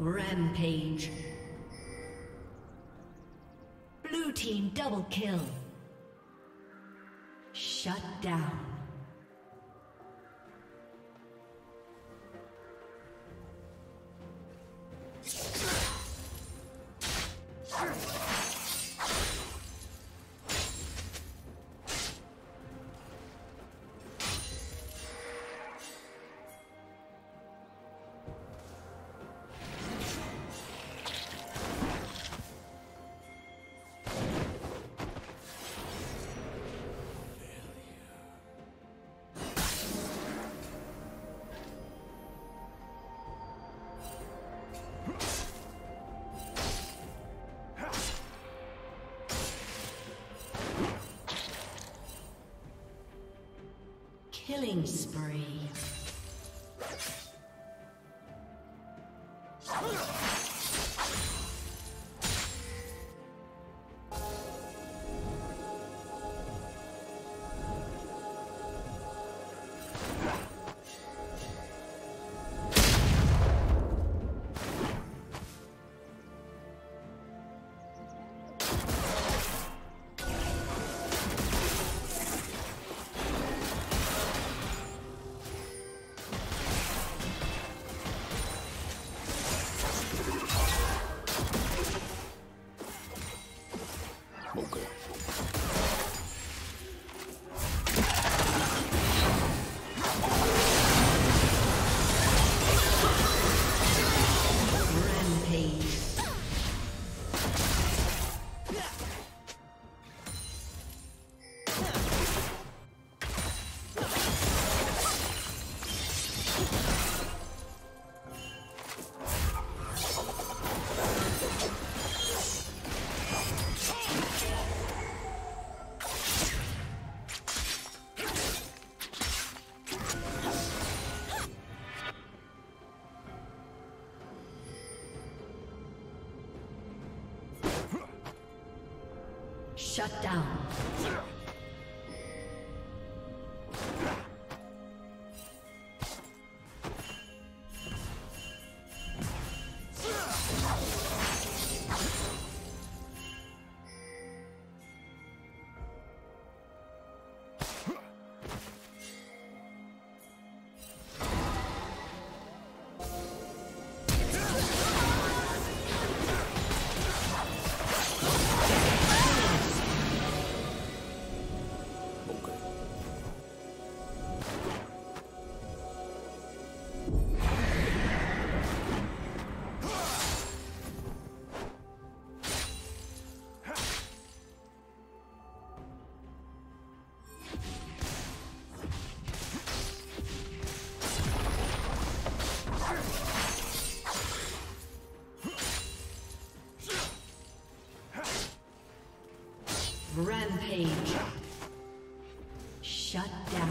Rampage. Blue team double kill. Shut down. Killing spree. Shut down. Rampage. Shut down.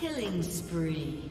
Killing spree.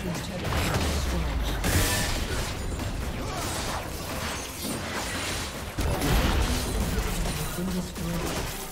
team's turret has been destroyed. Red team's inhibitor has been destroyed.